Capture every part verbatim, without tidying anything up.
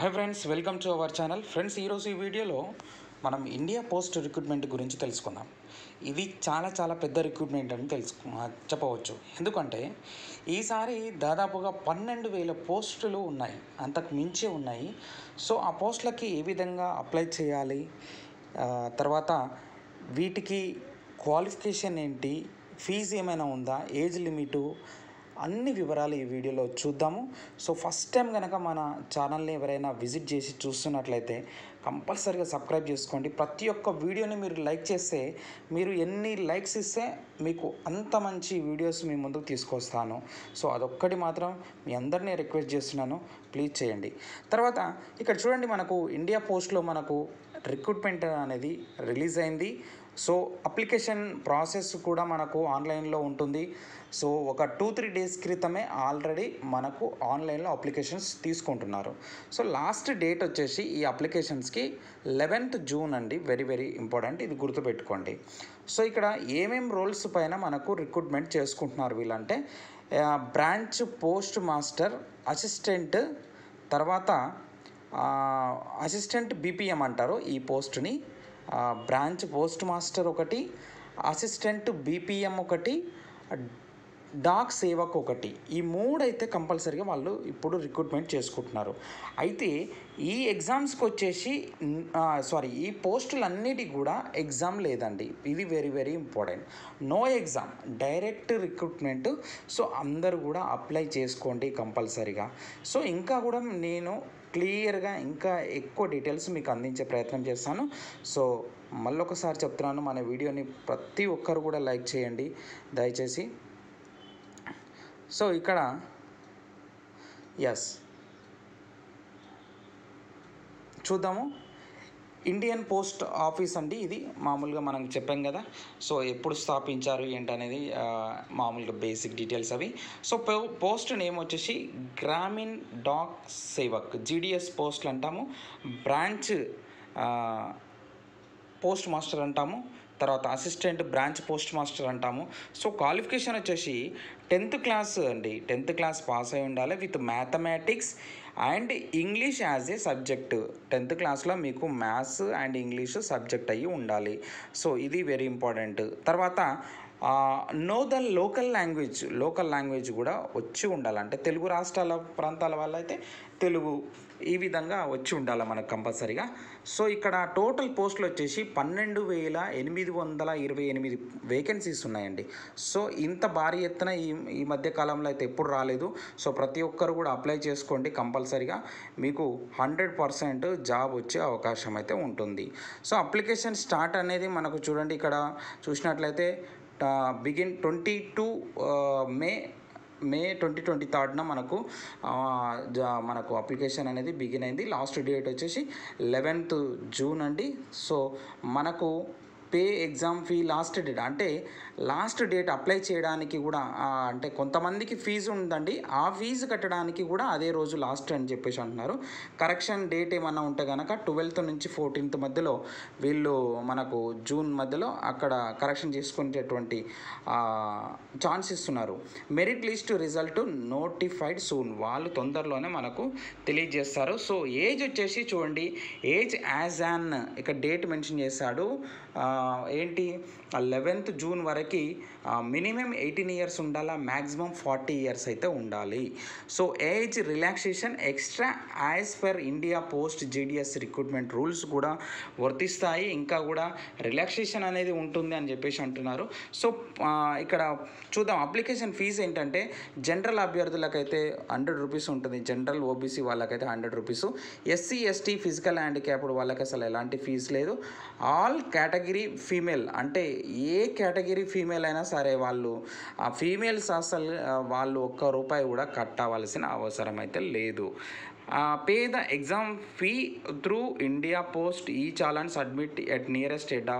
Hi friends, welcome to our channel. Friends, ఈరోజు ఈ వీడియోలో మనం ఇండియా పోస్ట్ రిక్రూట్మెంట్ గురించి తెలుసుకుందాం. ఇది చాలా చాలా పెద్ద రిక్రూట్మెంట్ అని తెలుసుకు చెప్పవచ్చు. ఎందుకంటే ఈసారి దాదాపుగా పన్నెండు వేల పోస్టులు ఉన్నాయి, అంతకు మించి ఉన్నాయి. సో ఆ పోస్టులకి ఏ విధంగా అప్లై చేయాలి, తర్వాత వీటికి క్వాలిఫికేషన్ ఏంటి, ఫీజు ఏమైనా ఉందా, ఏజ్ లిమిటు, అన్ని వివరాలు ఈ వీడియోలో చూద్దాము. సో ఫస్ట్ టైం కనుక మన ఛానల్ని ఎవరైనా విజిట్ చేసి చూస్తున్నట్లయితే కంపల్సరీగా సబ్స్క్రైబ్ చేసుకోండి. ప్రతి ఒక్క వీడియోని మీరు లైక్ చేస్తే, మీరు ఎన్ని లైక్స్ ఇస్తే మీకు అంత మంచి వీడియోస్ మీ ముందుకు తీసుకొస్తాను. సో అదొక్కటి మాత్రం మీ అందరినీ రిక్వెస్ట్ చేస్తున్నాను, ప్లీజ్ చేయండి. తర్వాత ఇక్కడ చూడండి, మనకు ఇండియా పోస్ట్లో మనకు రిక్రూట్మెంట్ అనేది రిలీజ్ అయింది. సో అప్లికేషన్ ప్రాసెస్ కూడా మనకు ఆన్లైన్లో ఉంటుంది. సో ఒక టూ త్రీ డేస్ క్రితమే ఆల్రెడీ మనకు ఆన్లైన్లో అప్లికేషన్స్ తీసుకుంటున్నారు. సో లాస్ట్ డేట్ వచ్చేసి ఈ అప్లికేషన్స్కి లెవెన్త్ జూన్ అండి. వెరీ వెరీ ఇంపార్టెంట్, ఇది గుర్తుపెట్టుకోండి. సో ఇక్కడ ఏమేం రోల్స్ పైన మనకు రిక్రూట్మెంట్ చేసుకుంటున్నారు వీళ్ళంటే, బ్రాంచ్ పోస్ట్ మాస్టర్, అసిస్టెంట్, తర్వాత అసిస్టెంట్ బీపీఎం అంటారు ఈ పోస్ట్ని. బ్రాంచ్ పోస్ట్ మాస్టర్ ఒకటి, అసిస్టెంట్ బీపీఎం ఒకటి, డాక్ సేవక్ ఒకటి. ఈ మూడైతే కంపల్సరీగా వాళ్ళు ఇప్పుడు రిక్రూట్మెంట్ చేసుకుంటున్నారు. అయితే ఈ ఎగ్జామ్స్కి వచ్చేసి సారీ ఈ పోస్టులన్నిటి కూడా ఎగ్జామ్ లేదండి. ఇది very very important. No exam, direct recruitment. So అందరూ కూడా అప్లై చేసుకోండి కంపల్సరీగా. సో ఇంకా కూడా నేను క్లియర్గా ఇంకా ఎక్కువ డీటెయిల్స్ మీకు అందించే ప్రయత్నం చేస్తాను. సో మళ్ళొకసారి చెప్తున్నాను, మన వీడియోని ప్రతి ఒక్కరు కూడా లైక్ చేయండి దయచేసి. సో ఇక్కడ ఎస్ చూద్దాము, ఇండియన్ పోస్ట్ ఆఫీస్ అండి. ఇది మామూలుగా మనం చెప్పాం కదా, సో ఎప్పుడు స్థాపించారు ఏంటనేది మామూలుగా బేసిక్ డీటెయిల్స్ అవి. సో పోస్ట్ నేమ్ వచ్చేసి గ్రామీణ్ డాక్ సేవక్, జీడిఎస్ పోస్టులు అంటాము, బ్రాంచ్ పోస్ట్ మాస్టర్ అంటాము, తర్వాత అసిస్టెంట్ బ్రాంచ్ పోస్ట్ మాస్టర్ అంటాము. సో క్వాలిఫికేషన్ వచ్చేసి టెన్త్ క్లాస్ అండి, టెన్త్ క్లాస్ పాస్ అయి ఉండాలి with mathematics and English as a subject. Tenth క్లాస్లో మీకు మ్యాథ్స్ అండ్ ఇంగ్లీష్ సబ్జెక్ట్ అయ్యి ఉండాలి. సో ఇది వెరీ ఇంపార్టెంట్. తర్వాత know the local language, local language కూడా వచ్చి ఉండాలంటే తెలుగు రాష్ట్రాల ప్రాంతాల వల్ల అయితే తెలుగు ఈ విధంగా వచ్చి ఉండాలి మనకు కంపల్సరీగా. సో ఇక్కడ టోటల్ పోస్టులు వచ్చేసి పన్నెండు వేల ఎనిమిది వందల ఇరవై ఎనిమిది వేకెన్సీస్ ఉన్నాయండి. సో ఇంత భారీ ఎత్తున ఈ ఈ మధ్య కాలంలో అయితే ఎప్పుడు రాలేదు. సో ప్రతి ఒక్కరు కూడా అప్లై చేసుకోండి కంపల్సరీగా, మీకు హండ్రెడ్ పర్సెంట్ జాబ్ వచ్చే అవకాశం అయితే ఉంటుంది. సో అప్లికేషన్ స్టార్ట్ అనేది మనకు చూడండి, ఇక్కడ చూసినట్లయితే begin twenty two May May twenty twenty థర్డ్న మనకు మనకు అప్లికేషన్ అనేది బిగిన్ అయింది. లాస్ట్ డేట్ వచ్చేసి లెవెన్త్ జూన్ అండి. సో మనకు pay exam fee last date, అంటే లాస్ట్ డేట్ అప్లై చేయడానికి కూడా, అంటే కొంతమందికి ఫీజు ఉందండి, ఆ ఫీజు కట్టడానికి కూడా అదే రోజు లాస్ట్ అని చెప్పేసి అంటున్నారు. కరెక్షన్ డేట్ ఏమన్నా ఉంటే కనుక ట్వెల్త్ నుంచి ఫోర్టీన్త్ మధ్యలో వీళ్ళు మనకు జూన్ మధ్యలో అక్కడ కరెక్షన్ చేసుకునేటువంటి ఛాన్స్ ఇస్తున్నారు. Merit list result notified soon, వాళ్ళు తొందరలోనే మనకు తెలియజేస్తారు. సో ఏజ్ వచ్చేసి చూడండి, ఏజ్ యాజ్ యాన్ ఇక్కడ డేట్ మెన్షన్ చేశాడు ఏంటి, లెవెన్త్ జూన్ వరకు మినిమం ఎయిటీన్ ఇయర్స్ ఉండాలా, మ్యాక్సిమం ఫార్టీ ఇయర్స్ అయితే ఉండాలి. So age relaxation extra as per India Post GDS recruitment rules కూడా వర్తిస్తాయి. ఇంకా కూడా రిలాక్సేషన్ అనేది ఉంటుంది అని చెప్పేసి అంటున్నారు. సో ఇక్కడ చూద్దాం, అప్లికేషన్ ఫీజు ఏంటంటే జనరల్ అభ్యర్థులకైతే హండ్రెడ్ రూపీస్ ఉంటుంది, జనరల్ ఓబీసీ వాళ్ళకైతే hundred rupees, SC ST physical handicapped వాళ్ళకి అసలు ఎలాంటి ఫీజు లేదు. ఆల్ కేటగిరీ ఫీమేల్, అంటే ఏ కేటగిరీ ఫీమేల్ అయినా సరే వాళ్ళు, ఆ ఫీమేల్స్ అసలు వాళ్ళు ఒక్క రూపాయి కూడా కట్టవలసిన అవసరం అయితే లేదు. Pay the exam fee through India Post ఈ చాలన్ submit at nearest head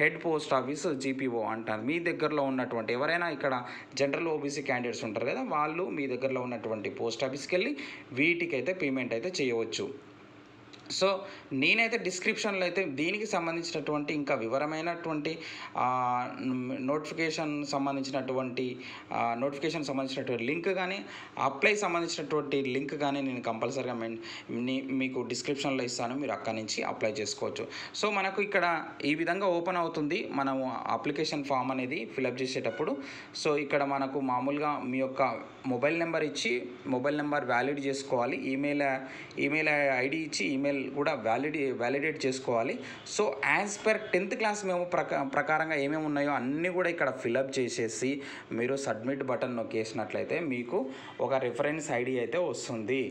head post office GPO అంటారు. మీ దగ్గరలో ఉన్నటువంటి ఎవరైనా, ఇక్కడ జనరల్ ఓబీసీ క్యాండిడేట్స్ ఉంటారు కదా, వాళ్ళు మీ దగ్గరలో ఉన్నటువంటి పోస్ట్ ఆఫీస్కి వెళ్ళి వీటికైతే పేమెంట్ అయితే చేయవచ్చు. సో నేనైతే డిస్క్రిప్షన్లో అయితే దీనికి సంబంధించినటువంటి ఇంకా వివరమైనటువంటి నోటిఫికేషన్ సంబంధించినటువంటి నోటిఫికేషన్ సంబంధించినటువంటి లింక్ కానీ అప్లై సంబంధించినటువంటి లింక్ కానీ నేను కంపల్సరీగా మీకు డిస్క్రిప్షన్లో ఇస్తాను, మీరు అక్కడి నుంచి అప్లై చేసుకోవచ్చు. సో మనకు ఇక్కడ ఈ విధంగా ఓపెన్ అవుతుంది మనము అప్లికేషన్ ఫామ్ అనేది ఫిలప్ చేసేటప్పుడు. సో ఇక్కడ మనకు మామూలుగా మీ యొక్క మొబైల్ నెంబర్ ఇచ్చి మొబైల్ నెంబర్ వ్యాలిడ్ చేసుకోవాలి, ఈమెయిల్ ఈమెయిల్ ఐడి ఇచ్చి ఈమెయిల్ కూడా వ్యాలిడే వ్యాలిడేట్ చేసుకోవాలి. So as per tenth class మేము ప్రకా ప్రకారంగా ఏమేమి ఉన్నాయో అన్నీ కూడా ఇక్కడ ఫిలప్ చేసేసి మీరు సబ్మిట్ బటన్ నొక్కేసినట్లయితే మీకు ఒక రిఫరెన్స్ ఐడి అయితే వస్తుంది.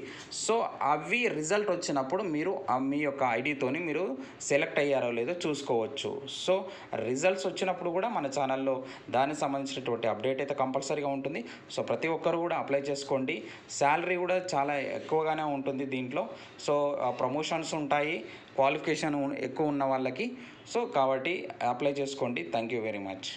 సో అవి రిజల్ట్ వచ్చినప్పుడు మీరు మీ యొక్క ఐడితోని మీరు సెలెక్ట్ అయ్యారో లేదో చూసుకోవచ్చు. సో రిజల్ట్స్ వచ్చినప్పుడు కూడా మన ఛానల్లో దానికి సంబంధించినటువంటి అప్డేట్ అయితే కంపల్సరీగా ఉంటుంది. సో ప్రతి ఒక్కరు కూడా అప్లై చేసుకోండి. శాలరీ కూడా చాలా ఎక్కువగానే ఉంటుంది దీంట్లో. సో ప్రమోషన్ ఉంటాయి, క్వాలిఫికేషన్ ఎక్కువ ఉన్న వాళ్ళకి. సో కాబట్టి అప్లై చేసుకోండి. Thank you very much.